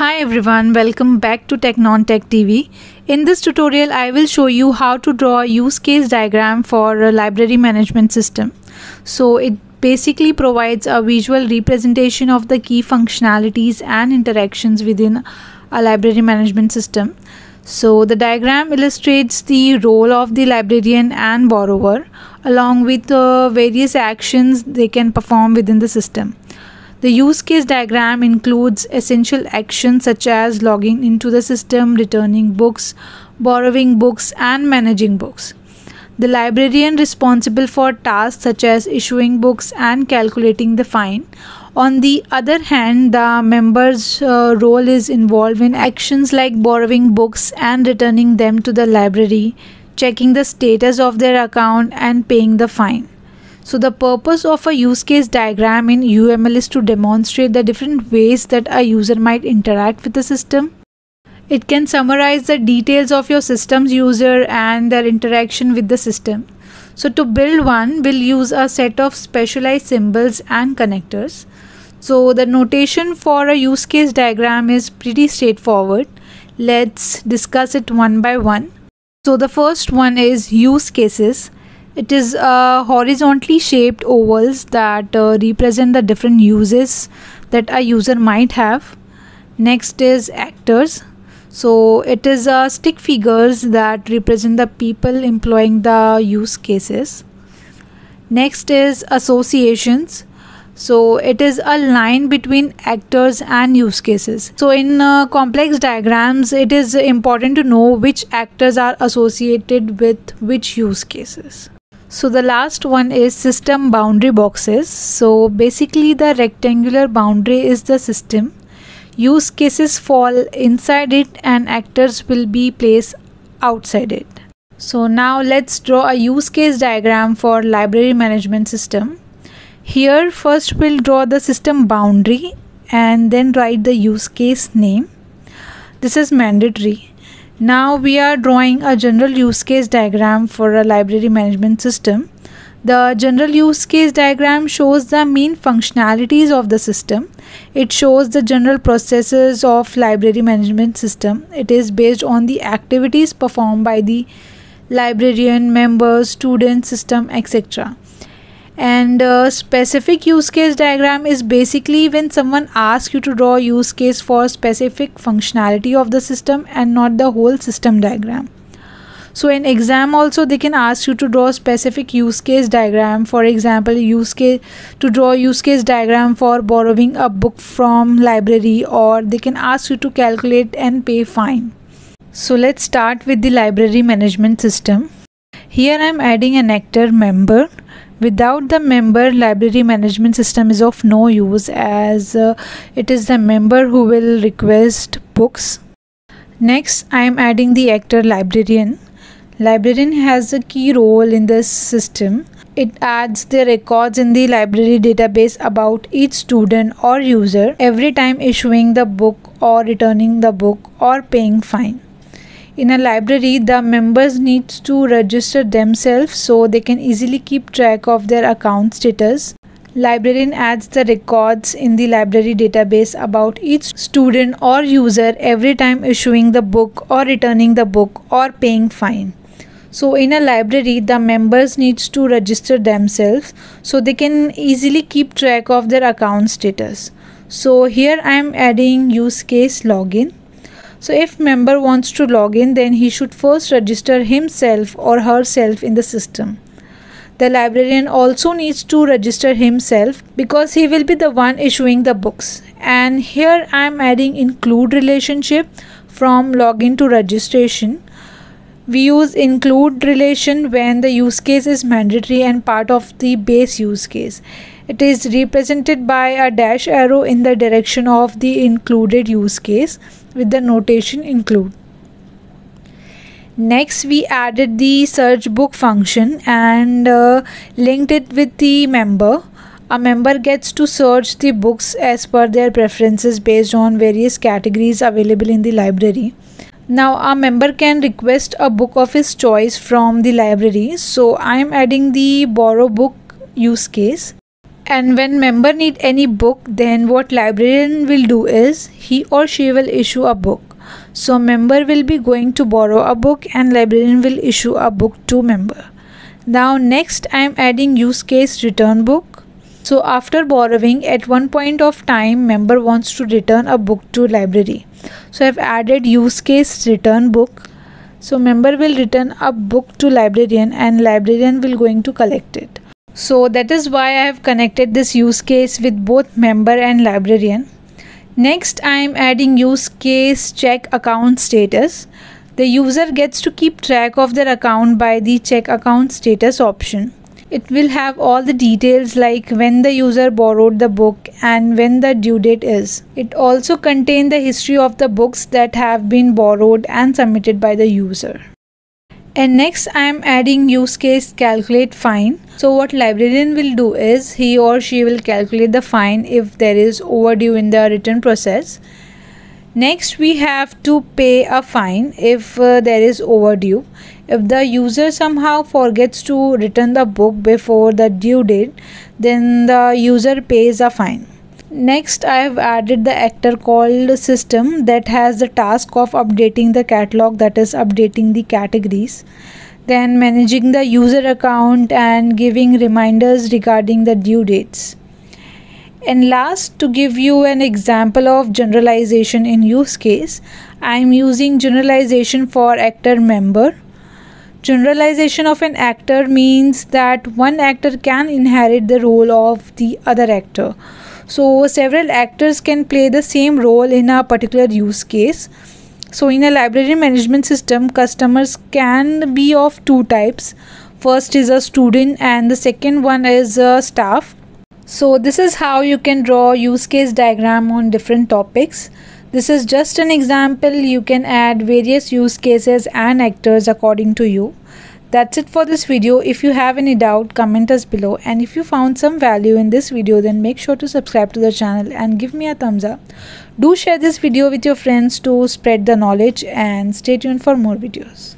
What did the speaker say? Hi everyone, welcome back to TechNonTech TV. In this tutorial, I will show you how to draw a use case diagram for a library management system. So it basically provides a visual representation of the key functionalities and interactions within a library management system. So the diagram illustrates the role of the librarian and borrower along with the various actions they can perform within the system. The use case diagram includes essential actions such as logging into the system, returning books, borrowing books, and managing books. The librarian responsible for tasks such as issuing books and calculating the fine. On the other hand, the member's role is involved in actions like borrowing books and returning them to the library, checking the status of their account, and paying the fine. So the purpose of a use case diagram in UML is to demonstrate the different ways that a user might interact with the system. It can summarize the details of your system's user and their interaction with the system. So to build one, we'll use a set of specialized symbols and connectors. So the notation for a use case diagram is pretty straightforward. Let's discuss it one by one. So the first one is use cases. It is horizontally shaped ovals that represent the different uses that a user might have. Next is actors. So it is stick figures that represent the people employing the use cases. Next is associations. So it is a line between actors and use cases. So in complex diagrams, it is important to know which actors are associated with which use cases. So the last one is system boundary boxes. So basically the rectangular boundary is the system. Use cases fall inside it and actors will be placed outside it. So now let's draw a use case diagram for library management system. Here first we'll draw the system boundary and then write the use case name. This is mandatory. Now we are drawing a general use case diagram for a library management system. The general use case diagram shows the main functionalities of the system. It shows the general processes of library management system. It is based on the activities performed by the librarian, members, student, system, etc. And a specific use case diagram is basically when someone asks you to draw a use case for specific functionality of the system and not the whole system diagram. So in exam also they can ask you to draw a specific use case diagram. For example, to draw a use case diagram for borrowing a book from library, or they can ask you to calculate and pay fine. So let's start with the library management system. Here I am adding an actor member. Without the member, library management system is of no use, as it is the member who will request books. Next, I am adding the actor librarian. Librarian has a key role in this system. It adds the records in the library database about each student or user every time issuing the book or returning the book or paying fine. In a library, the members need to register themselves so they can easily keep track of their account status. Librarian adds the records in the library database about each student or user every time issuing the book or returning the book or paying fine. So in a library, the members need to register themselves so they can easily keep track of their account status. So here I am adding use case login. So if member wants to log in, then he should first register himself or herself in the system. The librarian also needs to register himself because he will be the one issuing the books. And here I am adding include relationship from login to registration. We use include relation when the use case is mandatory and part of the base use case. It is represented by a dash arrow in the direction of the included use case with the notation include. Next, we added the search book function and linked it with the member. A member gets to search the books as per their preferences based on various categories available in the library. Now a member can request a book of his choice from the library. So I am adding the borrow book use case. And when member need any book, then what librarian will do is he or she will issue a book. So member will be going to borrow a book and librarian will issue a book to member. Now next I am adding use case return book. So after borrowing at one point of time member wants to return a book to library. So I have added use case return book. So member will return a book to librarian and librarian will going to collect it. So that is why I have connected this use case with both member and librarian. Next I am adding use case check account status. The user gets to keep track of their account by the check account status option. It will have all the details like when the user borrowed the book and when the due date is. It also contains the history of the books that have been borrowed and submitted by the user. And next I am adding use case calculate fine. So what librarian will do is he or she will calculate the fine if there is overdue in the return process. Next we have to pay a fine if there is overdue. If the user somehow forgets to return the book before the due date, then the user pays a fine. Next I have added the actor called system that has the task of updating the catalog, that is updating the categories, then managing the user account and giving reminders regarding the due dates. And last, to give you an example of generalization in use case, I am using generalization for actor member. Generalization of an actor means that one actor can inherit the role of the other actor. So several actors can play the same role in a particular use case. So in a library management system, customers can be of two types. First is a student and the second one is a staff. So this is how you can draw use case diagram on different topics. This is just an example. You can add various use cases and actors according to you. That's it for this video. If you have any doubt, comment us below. And if you found some value in this video, then make sure to subscribe to the channel and give me a thumbs up. Do share this video with your friends to spread the knowledge and stay tuned for more videos.